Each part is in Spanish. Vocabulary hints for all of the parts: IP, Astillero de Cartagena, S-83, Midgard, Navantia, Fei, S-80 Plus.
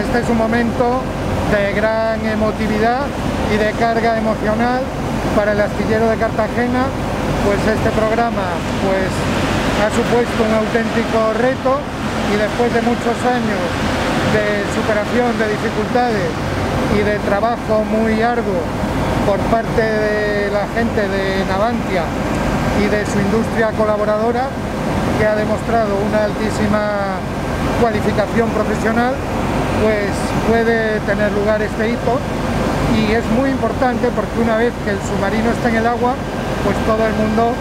este es un momento de gran emotividad y de carga emocional para el Astillero de Cartagena, pues este programa pues, ha supuesto un auténtico reto, y después de muchos años de superación de dificultades y de trabajo muy arduo por parte de la gente de Navantia y de su industria colaboradora, que ha demostrado una altísima cualificación profesional, pues puede tener lugar este hito, y es muy importante porque una vez que el submarino está en el agua, pues todo el mundo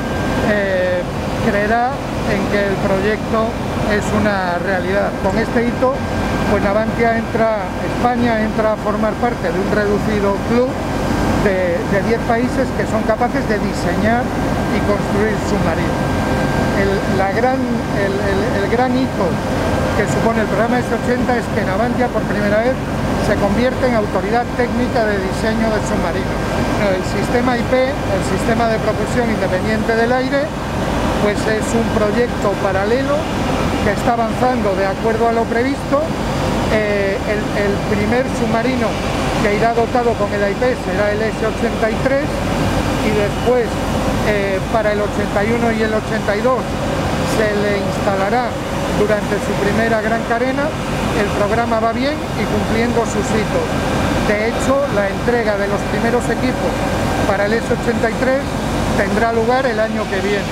creerá en que el proyecto es una realidad. Con este hito, pues Navantia España entra a formar parte de un reducido club de 10 países que son capaces de diseñar y construir submarinos. El gran hito que supone el programa S-80 es que Navantia por primera vez se convierte en autoridad técnica de diseño de submarinos. El sistema IP, el sistema de propulsión independiente del aire, pues es un proyecto paralelo que está avanzando de acuerdo a lo previsto. El primer submarino que irá dotado con el IP será el S-83, y después para el 81 y el 82 se le instalará durante su primera gran carena. El programa va bien y cumpliendo sus hitos. De hecho, la entrega de los primeros equipos para el S-83 tendrá lugar el año que viene.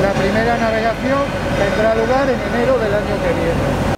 La primera navegación tendrá lugar en enero del año que viene.